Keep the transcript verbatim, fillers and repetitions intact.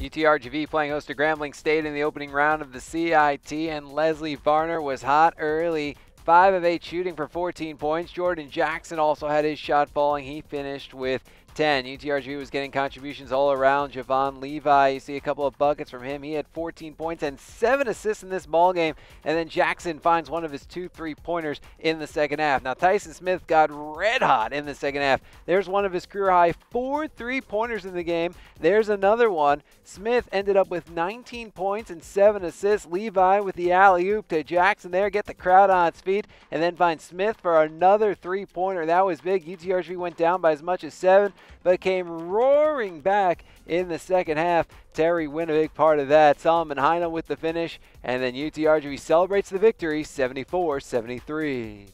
U T R G V playing host to Grambling State in the opening round of the C I T, and Lesley Varner was hot early. five of eight shooting for fourteen points. Jordan Jackson also had his shot falling. He finished with ten. U T R G V was getting contributions all around. Javon Levi, you see a couple of buckets from him. He had fourteen points and seven assists in this ballgame. And then Jackson finds one of his two three-pointers in the second half. Now, Tyson Smith got red hot in the second half. There's one of his career-high four three-pointers in the game. There's another one. Smith ended up with nineteen points and seven assists. Levi with the alley-oop to Jackson there. Get the crowd on its feet. And then find Smith for another three-pointer. That was big. U T R G went down by as much as seven, but came roaring back in the second half. Terry Winn, a big part of that. Solomon Heineau with the finish, and then U T R G celebrates the victory, seventy-four seventy-three.